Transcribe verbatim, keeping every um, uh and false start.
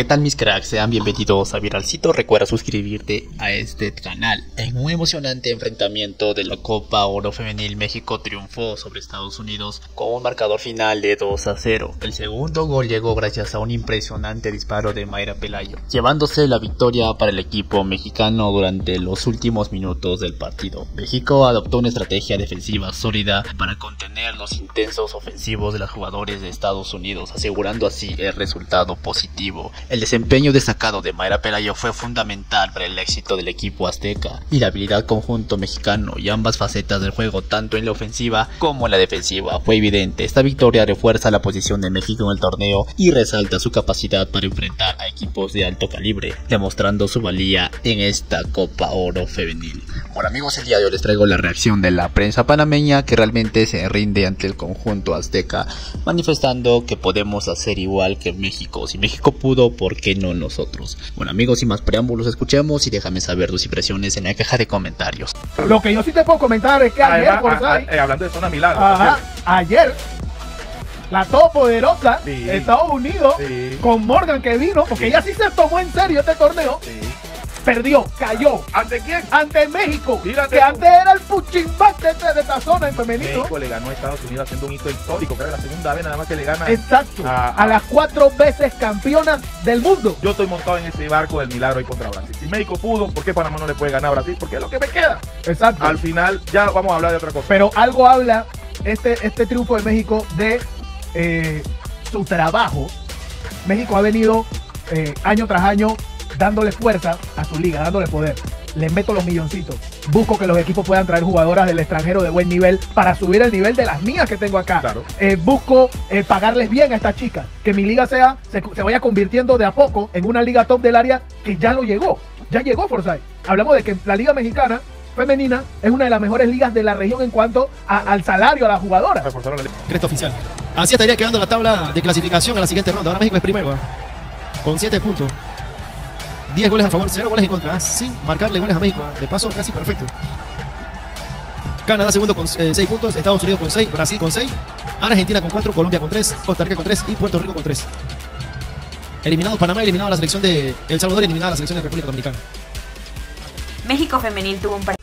¿Qué tal mis cracks? Sean bienvenidos a Viralcito. Recuerda suscribirte a este canal. En un emocionante enfrentamiento de la Copa Oro Femenil, México triunfó sobre Estados Unidos con un marcador final de dos a cero. El segundo gol llegó gracias a un impresionante disparo de Mayra Pelayo, llevándose la victoria para el equipo mexicano durante los últimos minutos del partido. México adoptó una estrategia defensiva sólida para contener los intensos ofensivos de los jugadores de Estados Unidos, asegurando así el resultado positivo. El desempeño destacado de Mayra Pelayo fue fundamental para el éxito del equipo azteca y la habilidad conjunto mexicano y ambas facetas del juego, tanto en la ofensiva como en la defensiva, fue evidente. Esta victoria refuerza la posición de México en el torneo y resalta su capacidad para enfrentar a equipos de alto calibre, demostrando su valía en esta Copa Oro Femenil. Bueno amigos, el día de hoy les traigo la reacción de la prensa panameña, que realmente se rinde ante el conjunto azteca, manifestando que podemos hacer igual que México. Si México pudo, ¿por qué no nosotros? Bueno amigos, sin más preámbulos, escuchemos y déjame saber tus impresiones en la caja de comentarios. Lo que yo sí te puedo comentar es que ayer, además, a, a, eh, hablando de zona milagro, ajá, ayer La Todopoderosa, sí, Estados Unidos, sí, con Morgan que vino, porque sí, ella sí se tomó en serio este torneo, sí, perdió, cayó. ¿Ante quién? Ante México. Mírate que tú. Antes era el puchimbate de esta zona en femenino. México le ganó a Estados Unidos haciendo un hito histórico, que era la segunda vez nada más que le gana. Exacto. A, a las cuatro veces campeonas del mundo. Yo estoy montado en ese barco del milagro ahí contra Brasil. Si México pudo, ¿por qué Panamá no le puede ganar a Brasil? Porque es lo que me queda. Exacto. Al final ya vamos a hablar de otra cosa. Pero algo habla este, este triunfo de México de eh, su trabajo. México ha venido eh, año tras año dándole fuerza a su liga, dándole poder. Le meto los milloncitos. Busco que los equipos puedan traer jugadoras del extranjero de buen nivel para subir el nivel de las mías que tengo acá. Claro. Eh, busco eh, pagarles bien a estas chicas. Que mi liga sea, se, se vaya convirtiendo de a poco en una liga top del área, que ya lo llegó. Ya llegó Forsyth. Hablamos de que la liga mexicana femenina es una de las mejores ligas de la región en cuanto a, al salario a las jugadoras. Cresta oficial. Así estaría quedando la tabla de clasificación a la siguiente ronda. Ahora México es primero, ¿eh? Con siete puntos. diez goles a favor, cero goles en contra, ah, sin marcarle goles a México, de paso casi perfecto. Canadá segundo con eh, seis puntos, Estados Unidos con seis, Brasil con seis, Argentina con cuatro, Colombia con tres, Costa Rica con tres y Puerto Rico con tres. Eliminado Panamá, eliminado la selección de El Salvador, eliminada la selección de República Dominicana. México femenil tuvo un partido